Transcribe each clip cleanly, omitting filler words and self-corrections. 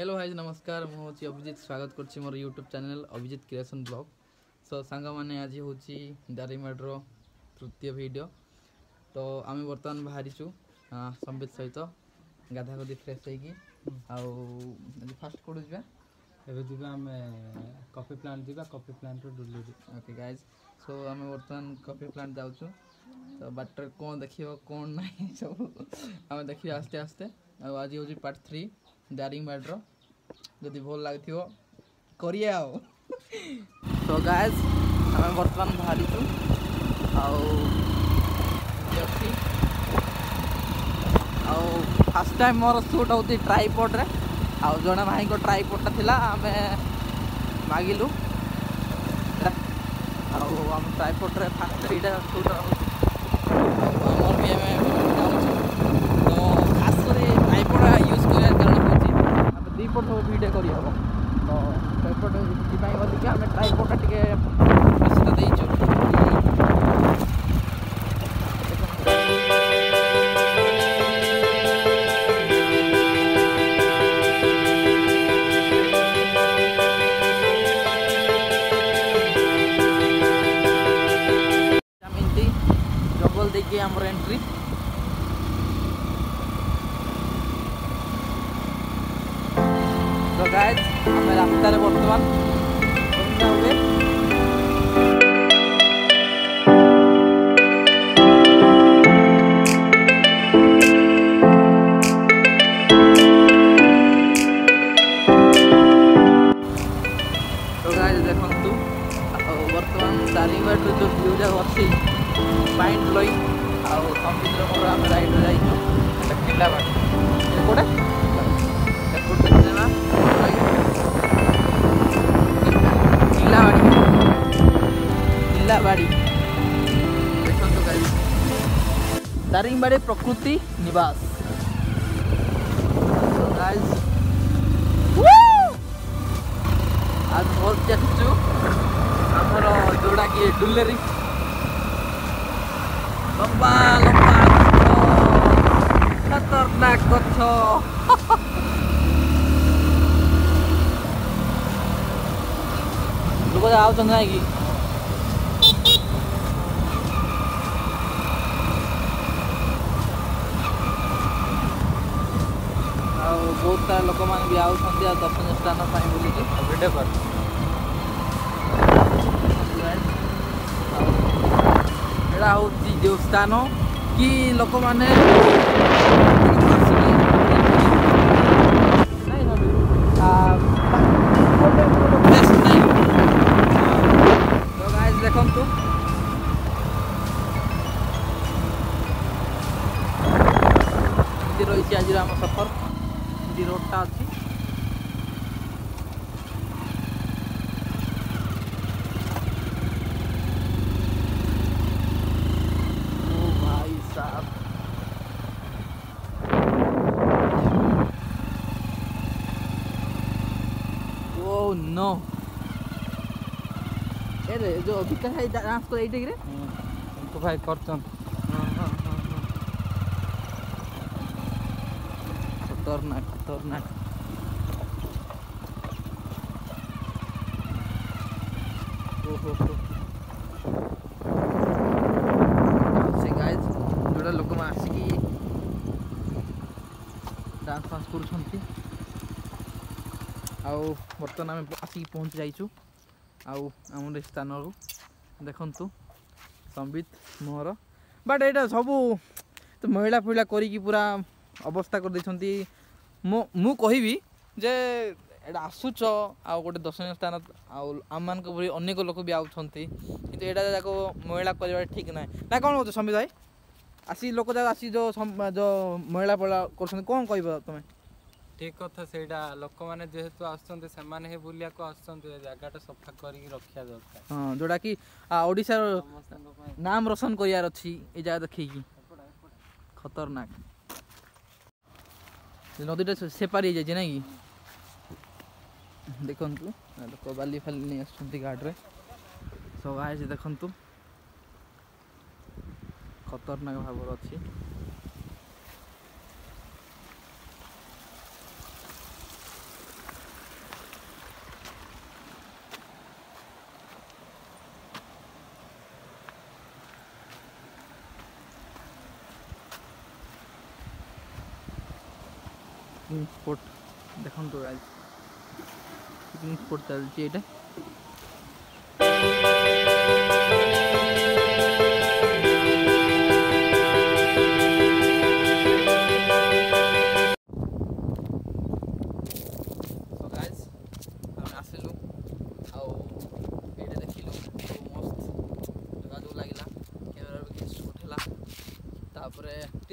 Hello hi नमस्कार मुझे अभिजीत स्वागत करछि मोर YouTube channel Abhijit creation blog. So song माने आज होछि दारिमाडरो तृतीय वीडियो। तो आम बर्तमान बाहरीचु संबित सहित गाधा गधी फ्रेश होगी। फास्ट कौट जावा एबे दिबा हमें कॉफी प्लांट दिबा कॉफी प्लांट रो डुल्ली। ओके गाइज, सो आम बर्तमान कॉफी प्लांट जाऊँ। तो बाटर कौन देख कौन ना सब आम देखिए आस्ते आस्ते। आज हूँ पार्ट 3 दारिंगबाड़र, जदि भल लगे करे आओ। तो गाइज आम बर्तमान बाहरी फर्स्ट टाइम मोर शूट होती ट्राइपॉड रे। आ जड़े भाई को ट्राइपॉड था आम मागिलु आम ट्राइपॉड रे फर्स्ट एटा शूट आम भी आम। तो खास कर ट्राइपॉड यूज करिया कारण होछि दीपट वीडियो करी हम। तो ट्राइपॉड जिपाई अधिक आम ट्राइपॉड टिके बेसी देइछु। देखिए हमर एंट्री तो गाइस हमें रास्तार बर्तमान तो गाइस देखु बर्तमान दारिंगबाड़ जो व्यू जा अच्छी माइंड ब्लोइंग। कंप्यूटर पर आम राइड जाइए किला गोटे किलावाड़ी देखो दारिंगबाड़ी प्रकृति निवास। आज बहुत चढ़ु आमर जोड़ा कि डुलेरी लंबा लंबा खतरनाक गच। लोग आओ चंगा कि बहुत सारा लोक मैंने भी आउस दर्शन स्थान बुलिकी वीडियो कर। जो स्थान कि लोक मैंने देखु रही आज आम सफर रोडटा अच्छी नो अरे जो अभिका है डांस कर आईटे रे तो भाई करतन खतरनाक खतरनाक। ओहो से गाइस जोड़ा लोक मा आसी की डांस फांस करछंती आउ बर्तमान आम आसिक पहुँच जाइचु आम स्थान देखु संबित मोहर बाट यहाँ सबू तो महिला फैला करी पूरा अवस्था कर देछंती। मु कहबी जे एटा आसुच आ गोटे दर्शनीय स्थान आम मान अनेक लोक भी आउछंती किंतु एटा जाको महिला करबा ठीक ना ना कौन कहते संबित भाई आसी लोक जाक आसी जो महिला फैला कर कौन कह तुम ठीक कथा से लोक मैंने जेहेतु आसने बुलिया को आसाटा सफा कर रखा दरकार। हाँ जोटा कि नाम रोशन करार अच्छी ये जगह देखी खतरनाक नदीटा सेपारी जाए ना कि देखु लोक बाली फाली नहीं आस गाड्रे सब आज देखु खतरनाक भाव अच्छी। पिकनिक स्पॉट देखो तो गाइस पिकनिक स्पॉट चलती है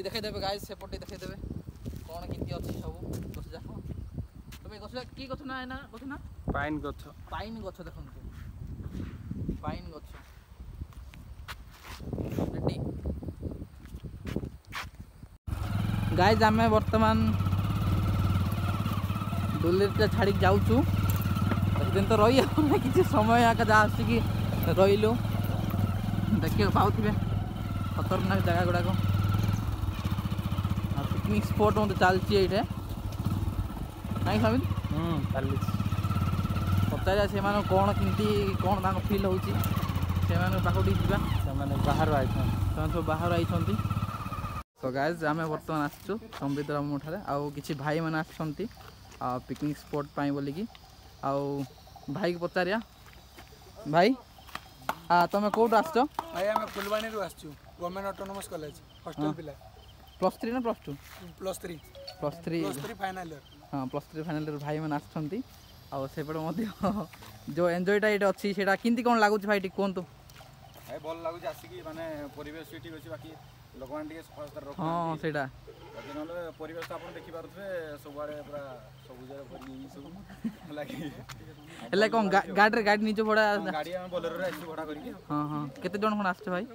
देखे देवे गाइस सेपटे देखे देवे कौन किंती अछि सब गछ जाको तमे गछ की गछ ना है ना गछ ना पाइन गछ देखन के पाइन गछ रेडी गाइस हमें वर्तमान डुलरटा छाड़ी जाऊ छु दिन तो रही हम किछ समय आका जा आसी कि रहिलो देखियो पाउथिबे खतरनाक जगह गुडा को पिकनिक स्पॉट में तो चलती है नाई समित चलिए पचार से कौन किमती कौन तक फिल हो बाहर आई सब बाहर आई तो गाइस आम बर्तमान आसचु संबिद्र मुठारे आउ कि भाई मैंने आ पिकनिक स्पॉट पर बोलिकी आउ भाई को पचारिया भाई तुम कौट आसचो भाई आम फुलवाणी आसचु गवर्नमेंट ऑटोनोमस कॉलेज हॉस्टल पिला प्लस थ्री ना plus two plus three final हाँ प्लस थ्री फाइनल भाई मैंने आसपटे जो एंजयटा ये अच्छी कमी कौन लगुच भाई कहतु भाई भल लगुच आसिकी मानने परिवेश ठीक अच्छे बाकी लोक मैंने हाँ से परिवेश देखी पारे सब आड़े पूरा सब लगे कौन गाड़ी गाड़ी निज भड़ा गाड़ी बोलेरो भड़ा करें हाँ हाँ केते जन कौन आसो भाई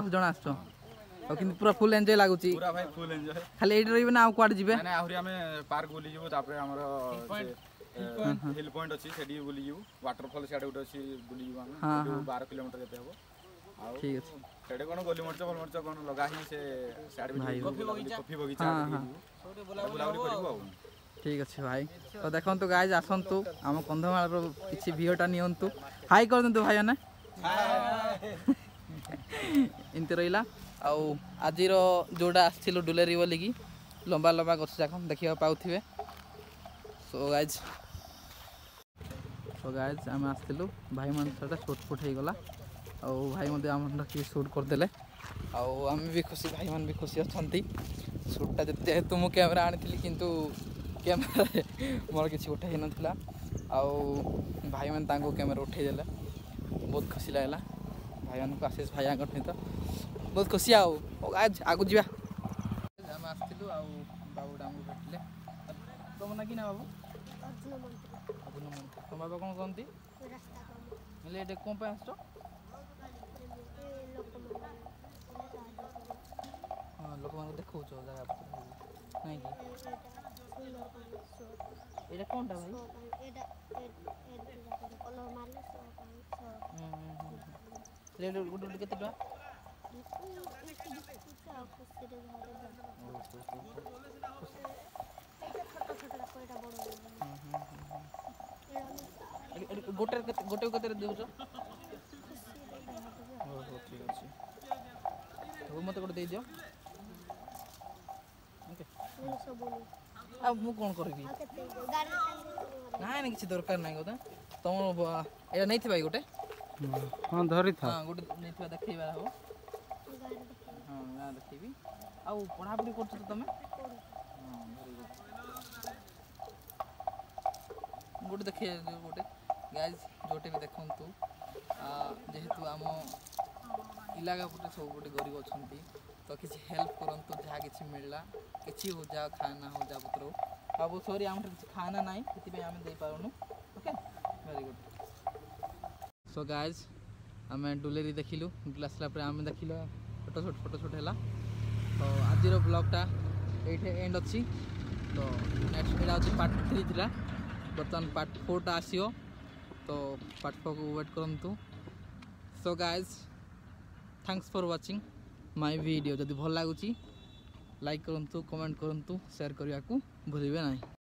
10 जन आसो और किंतु पूरा फुल एंजॉय लागुची पूरा भाई फुल एंजॉय खाली एड रहिबे ना क्वाड जिबे ना आहुरी हमें पार्क बोली जिवो तापर हमर हिल पॉइंट अछि सेडी बोली जिवो वाटरफॉल सेडी उठ अछि बोली जिवो हम 12 किलोमीटर जते हबो ठीक अछि सेडी कोन गोली मरचा फल मरचा कोन लगा हि से सेडी कॉफी बगीचा छोटे बोला बोला ठीक अछि भाई तो देखन तो गाइस आसंतु हम कंदमाळ पर किछि भियोटा नियंतु हाय कर दंतु भाई ना हाय इनते रहिला आउ आज जोड़ा आसो डुलेरी बोलिकी लंबा लंबा गछ जाक देखा पाथे सो गाइज आम आसलु भाई मान थोड़ा छुटपुट होगा आउ भाई मत रखिए सुट करदे आम भी खुशी भाई मान भी खुशी अच्छा सुटा जेहेतु मुझे कैमेरा आनी कितु कैमेरा मोर किसी उठाई नाला आउ भाई मैंने कैमेरा उठेदेले बहुत खुशी लगला भाई मान को आशीष भाई तो बहुत खुशी आओ आज आगु जावा हम आसलु आ बाबू डांगु भेटले तुम ना कि ना बाबू अबुन मन तुम बाबा कोन कोनती रास्ता कोन ले एटे कोन पे आसो हां लोक मन देखौ छ जगह नहीं कि एटा कोनटा भाई एटा कलर मारले ले गुड केते टका गोटे कत देख मत गोटे दे दियो कौन कर ना किसी दरकार ना कौन तुम ये नहीं थी गोटे हाँ धरी था गोटे नहीं थी देखा हम हाँ ना देखी आउ पढ़ा पढ़ी कर तुम गोटे देखे गोटे गाइज जोटे भी देखु जेहेतु आम इलाका पटे सब गोटे गरीब अच्छा तो किसी हेल्प करूँ जहाँ कि मिलला कि हो जा खाना हो जा पत्र हो आबू सरी आम कि खाना ना से आम दे पारूँ okay very good so guys आम डुलेरी देखिलु डुले आसला आम देखिल फोटो शूट है तो आज ब्लॉगटा ये एंड अच्छी तो नेक्स्ट वीडियो अच्छे पार्ट 3 था बर्तमान पार्ट 4 आसो तो पार्ट 4 को वेट करूँ so guys thanks for watching my video जब भल लगुच लाइक करूँ कमेंट करूँ शेयर करने को भूलें ना।